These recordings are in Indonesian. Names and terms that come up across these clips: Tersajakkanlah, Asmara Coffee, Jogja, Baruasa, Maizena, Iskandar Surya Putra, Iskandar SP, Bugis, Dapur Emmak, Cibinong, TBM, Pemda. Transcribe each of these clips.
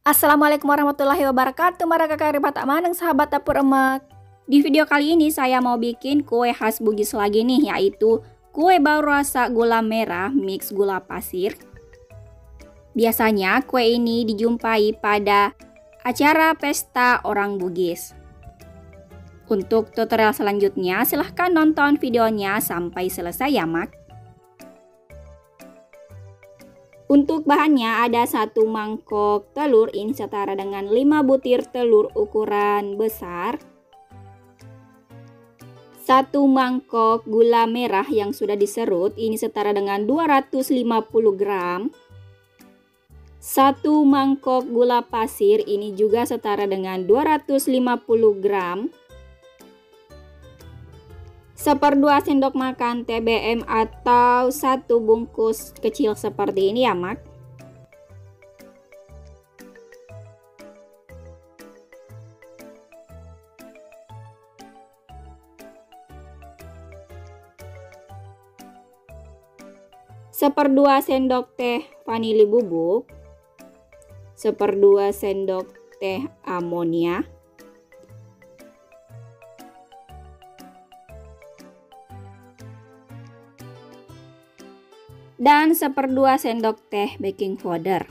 Assalamualaikum warahmatullahi wabarakatuh. Mara kakak ribat amaneng sahabat dapur emak. Di video kali ini saya mau bikin kue khas Bugis lagi nih, yaitu kue Baruasa gula merah mix gula pasir. Biasanya kue ini dijumpai pada acara pesta orang Bugis. Untuk tutorial selanjutnya silahkan nonton videonya sampai selesai ya mak. Untuk bahannya ada 1 mangkok telur, ini setara dengan 5 butir telur ukuran besar, 1 mangkok gula merah yang sudah diserut, ini setara dengan 250 gram, 1 mangkok gula pasir, ini juga setara dengan 250 gram, 1/2 sendok makan TBM atau 1 bungkus kecil seperti ini ya mak. Seperdua sendok teh vanili bubuk, 1/2 sendok teh amonia, 1/2 sendok teh baking powder.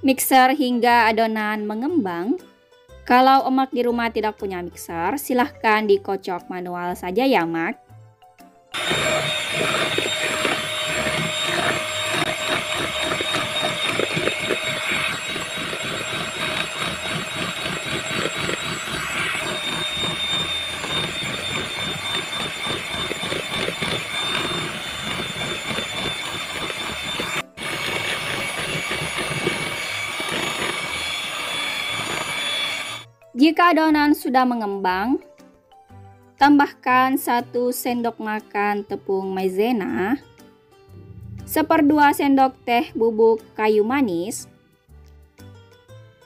Mixer hingga adonan mengembang. Kalau emak di rumah tidak punya mixer, silahkan dikocok manual saja ya mak. Jika adonan sudah mengembang, tambahkan 1 sendok makan tepung maizena, 1/2 sendok teh bubuk kayu manis.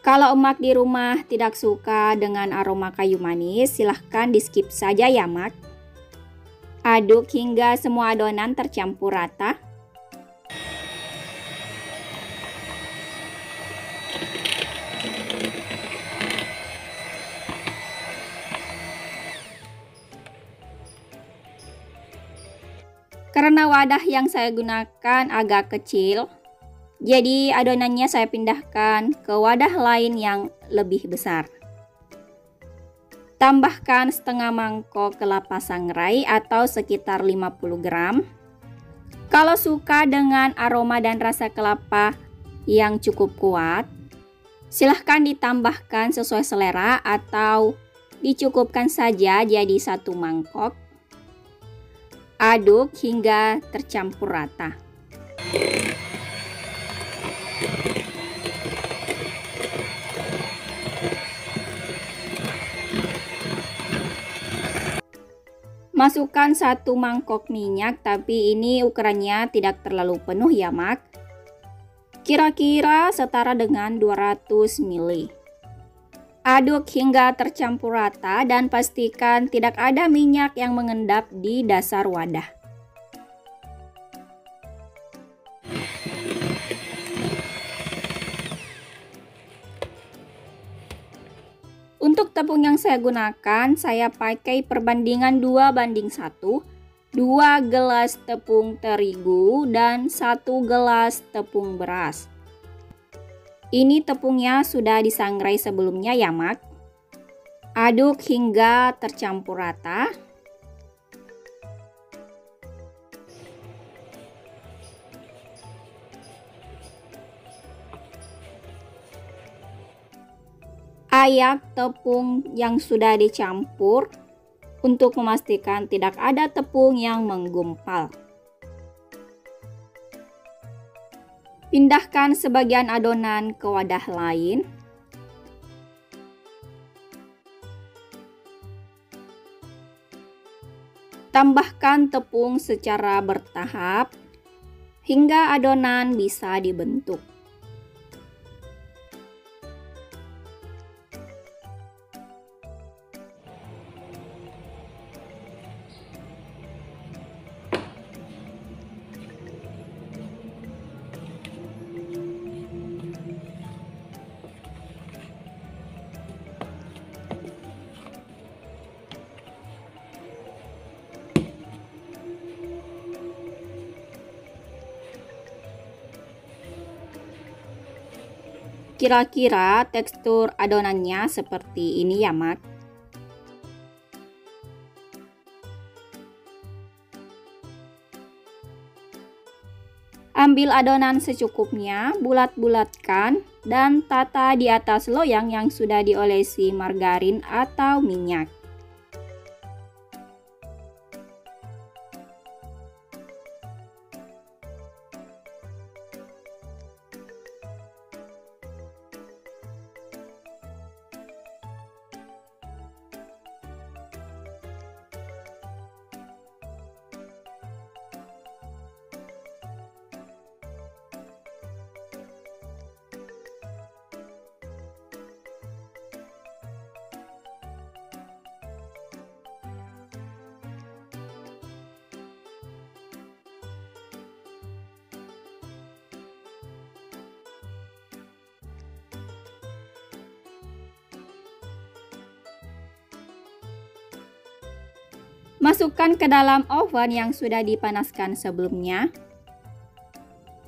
Kalau emak di rumah tidak suka dengan aroma kayu manis, silahkan di skip saja ya mak. Aduk hingga semua adonan tercampur rata. Karena wadah yang saya gunakan agak kecil, jadi adonannya saya pindahkan ke wadah lain yang lebih besar. Tambahkan 1/2 mangkok kelapa sangrai atau sekitar 50 gram. Kalau suka dengan aroma dan rasa kelapa yang cukup kuat, silahkan ditambahkan sesuai selera atau dicukupkan saja jadi 1 mangkok. Aduk hingga tercampur rata. Masukkan 1 mangkok minyak, tapi ini ukurannya tidak terlalu penuh ya mak. Kira-kira setara dengan 200 ml. Aduk hingga tercampur rata dan pastikan tidak ada minyak yang mengendap di dasar wadah. Untuk tepung yang saya gunakan, saya pakai perbandingan 2:1, 2 gelas tepung terigu dan 1 gelas tepung beras. Ini tepungnya sudah disangrai sebelumnya ya mak. Aduk hingga tercampur rata. Ayak tepung yang sudah dicampur untuk memastikan tidak ada tepung yang menggumpal. Pindahkan sebagian adonan ke wadah lain. Tambahkan tepung secara bertahap hingga adonan bisa dibentuk. Kira-kira tekstur adonannya seperti ini ya, Mak. Ambil adonan secukupnya, bulat-bulatkan dan tata di atas loyang yang sudah diolesi margarin atau minyak. Masukkan ke dalam oven yang sudah dipanaskan sebelumnya.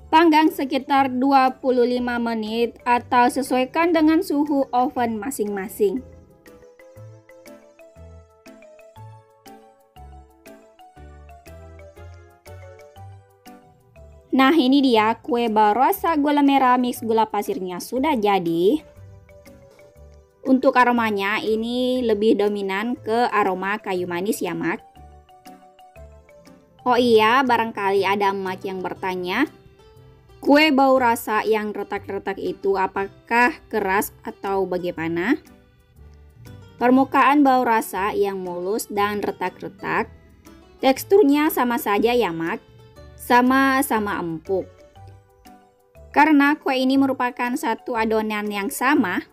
Panggang sekitar 25 menit atau sesuaikan dengan suhu oven masing-masing. Nah, ini dia kue baruasa gula merah mix gula pasirnya sudah jadi. Untuk aromanya ini lebih dominan ke aroma kayu manis ya, Mak. Oh iya, barangkali ada emak yang bertanya, kue baruasa yang retak-retak itu apakah keras atau bagaimana? Permukaan baruasa yang mulus dan retak-retak, teksturnya sama saja ya, Mak, sama-sama empuk. Karena kue ini merupakan satu adonan yang sama,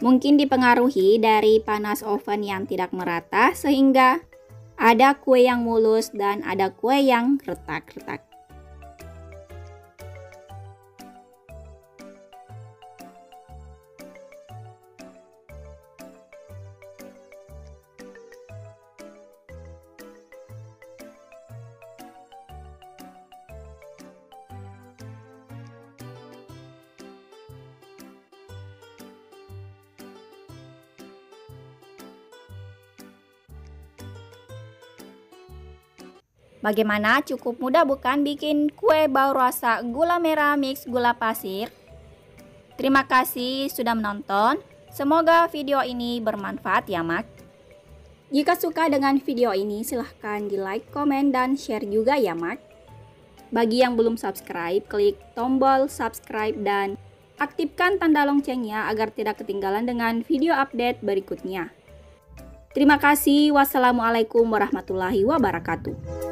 mungkin dipengaruhi dari panas oven yang tidak merata sehingga ada kue yang mulus dan ada kue yang retak-retak. Bagaimana? Cukup mudah bukan bikin kue baruasa gula merah mix gula pasir? Terima kasih sudah menonton. Semoga video ini bermanfaat ya, Mak. Jika suka dengan video ini silahkan di like, komen, dan share juga ya, Mak. Bagi yang belum subscribe, klik tombol subscribe dan aktifkan tanda loncengnya agar tidak ketinggalan dengan video update berikutnya. Terima kasih. Wassalamualaikum warahmatullahi wabarakatuh.